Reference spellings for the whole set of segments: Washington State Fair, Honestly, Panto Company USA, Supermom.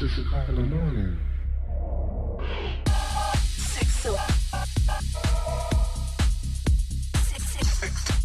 6 o'clock in the morning. 6 o'clock. 6 o'clock.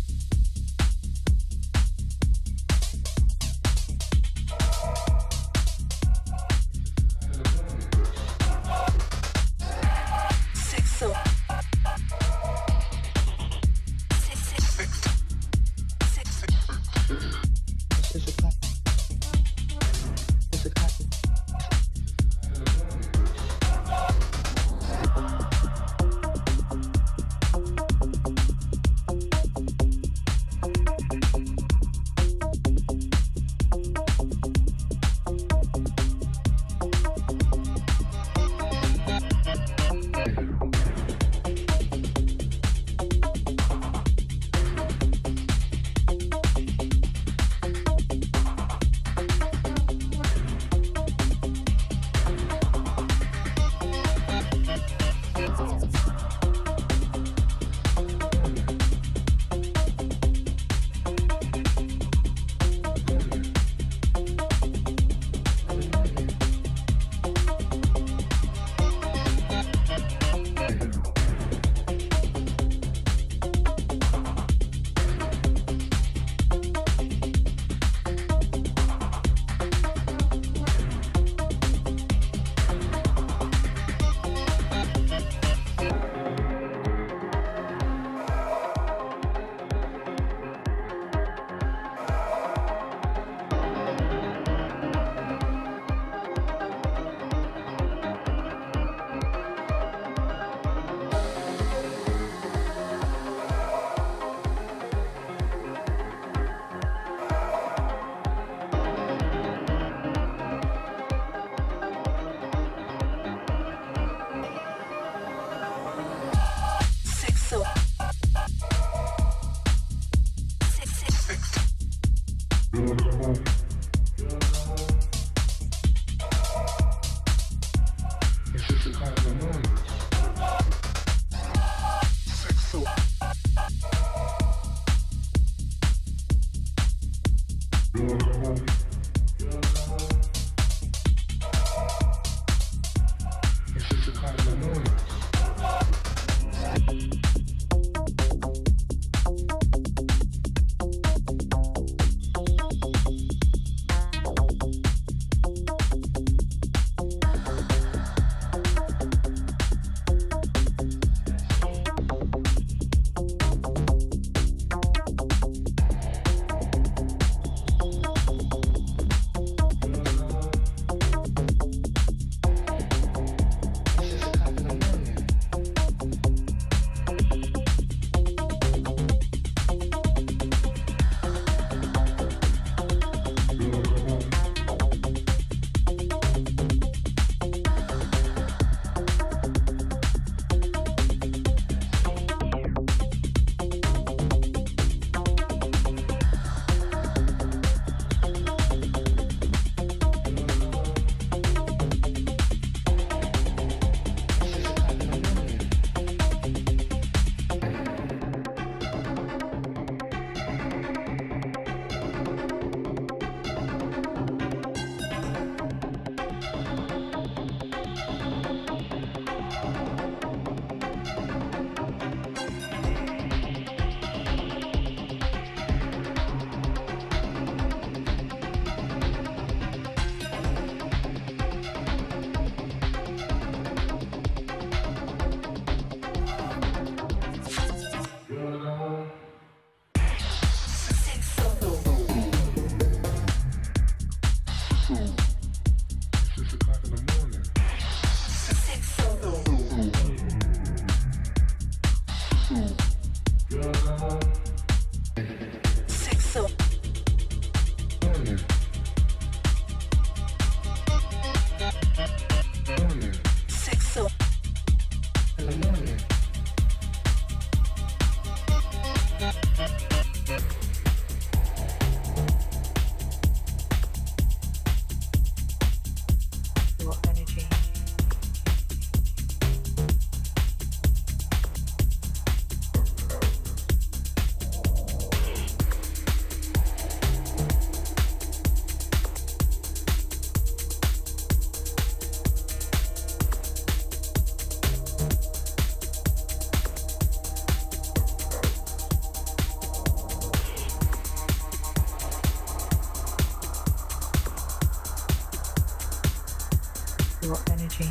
your energy.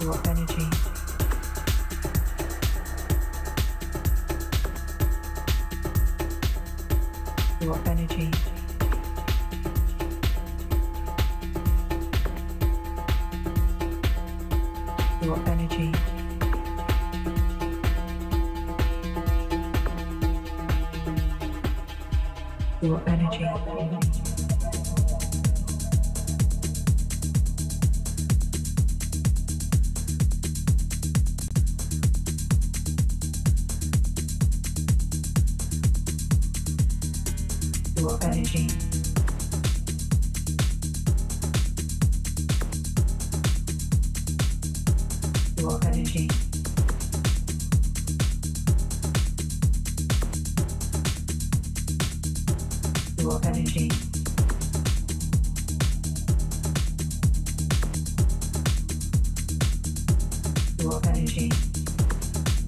Your energy. Your energy. Your energy. Your energy. Your energy. Your energy. Your energy. Your energy. Your energy. Your energy. Your energy. Your energy. Your energy. Your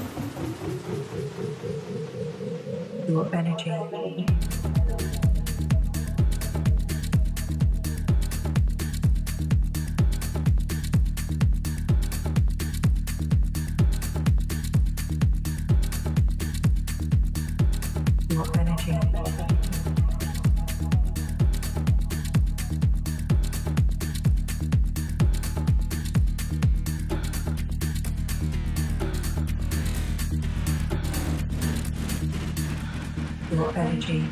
energy. Your energy. Your energy. Your energy. Your energy. Your energy. Your energy. Your energy. Your energy.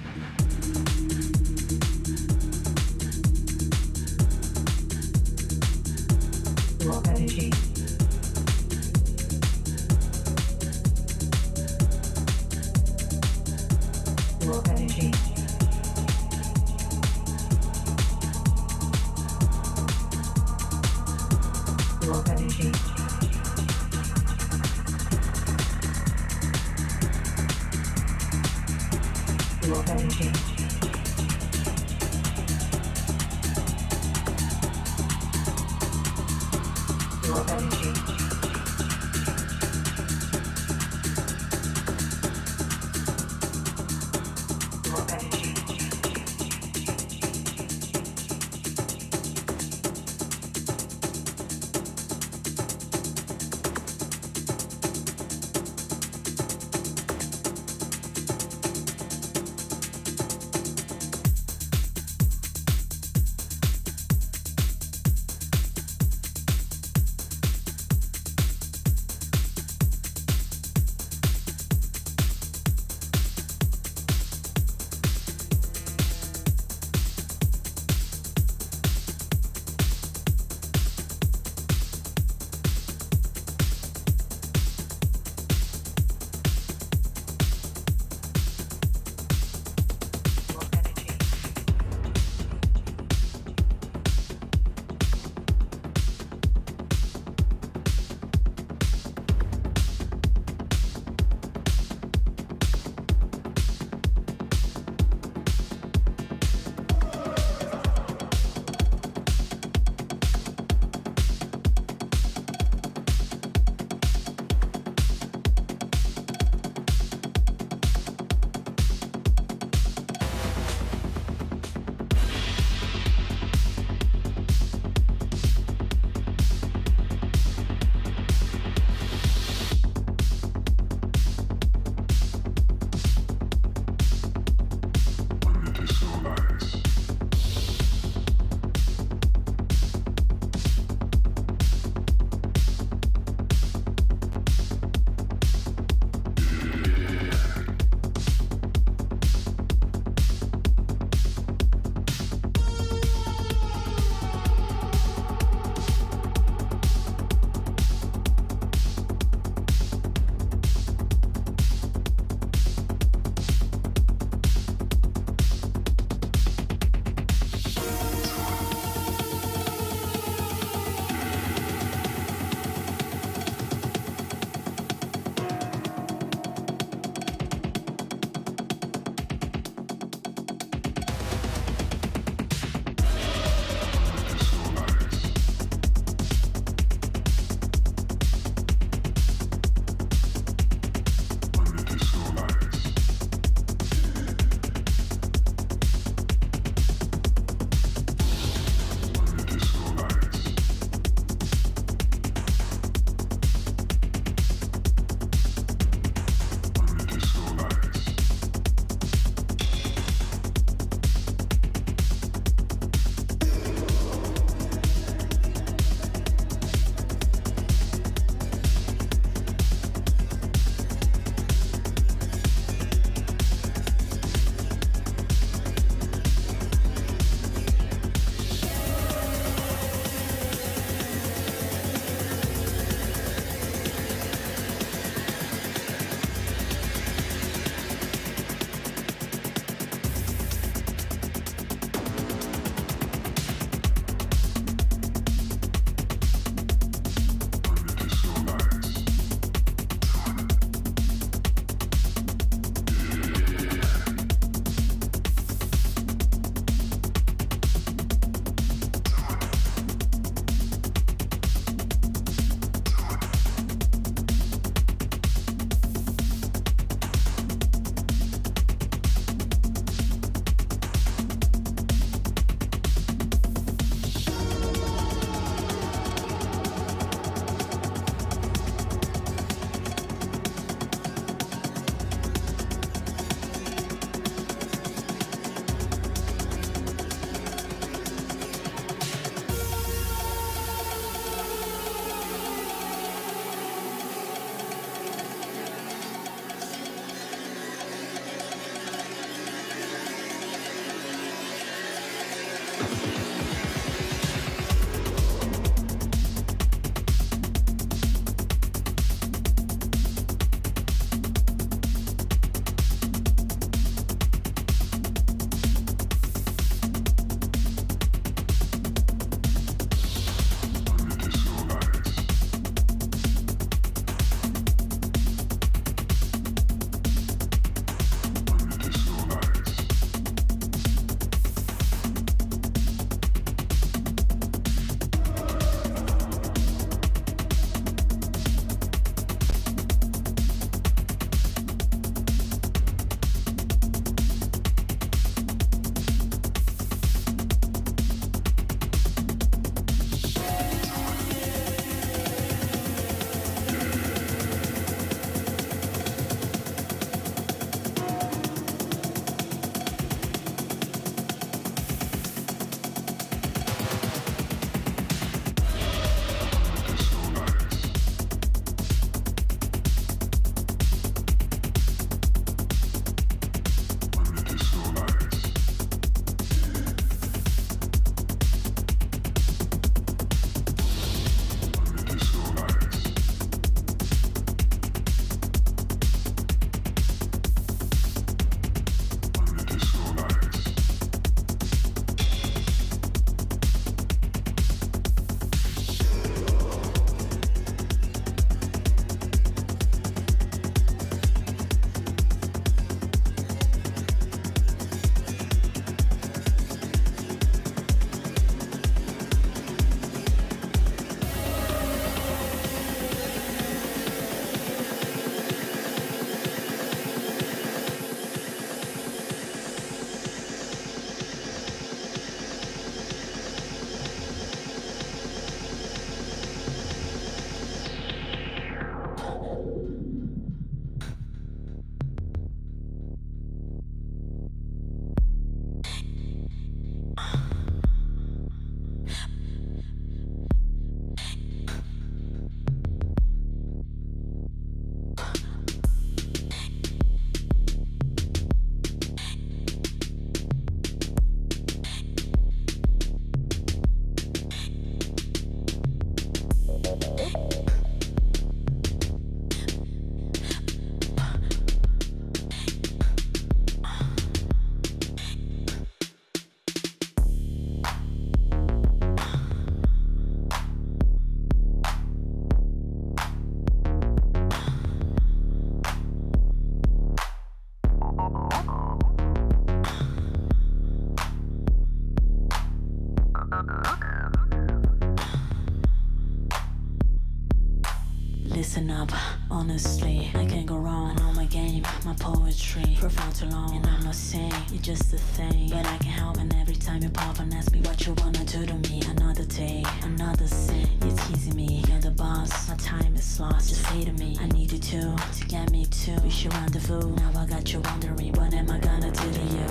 messing up. Honestly, I can't go wrong. I know my game, my poetry, for far too long. And I'm not saying you're just a thing, but I can help. And every time you pop and ask me what you wanna do to me, another day, another sin. You're teasing me, you're the boss. My time is lost. Just say to me, I need you too, to get me to. We should rendezvous. Now I got you wondering, what am I gonna do to you?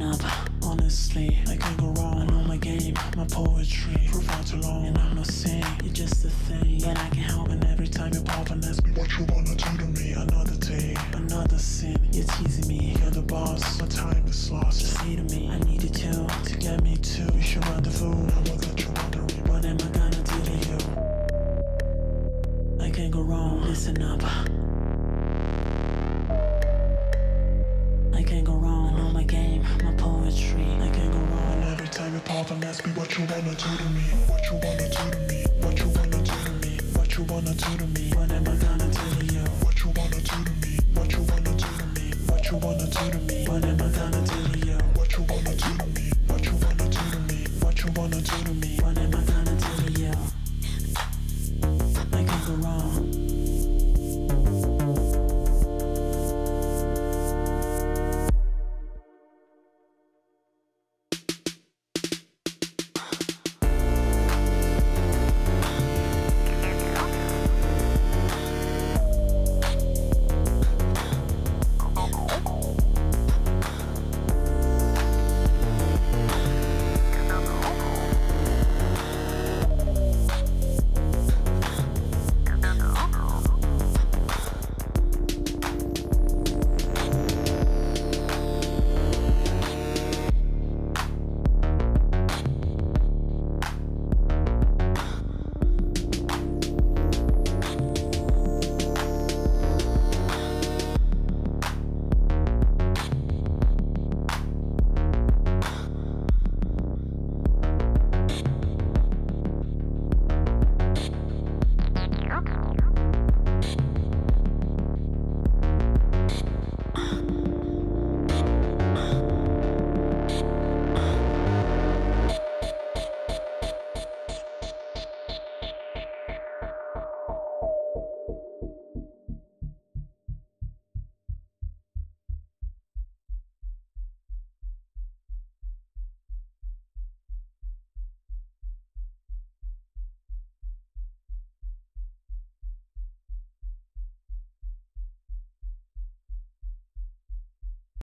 Up. Honestly, I can't go wrong. I know my game, my poetry, for far too long. And I'm not saying you're just a thing, but I can help. And every time you pop and ask me what you wanna do to me, another day, another sin. You're teasing me, you're the boss. My time is lost. Just say to me, I need you too, to get me too. We should rendezvous. Now I got you wondering, what am I gonna do to you? I can't go wrong. Listen up. I can't go wrong. I know my game, my poetry. I can't go wrong. And every time you pop and ask me what you wanna do to me, what you wanna do to me, what you wanna do to me, what you wanna do to me, what am I gonna do to you? What you wanna do to me, what you wanna do to me, what you wanna do to me, what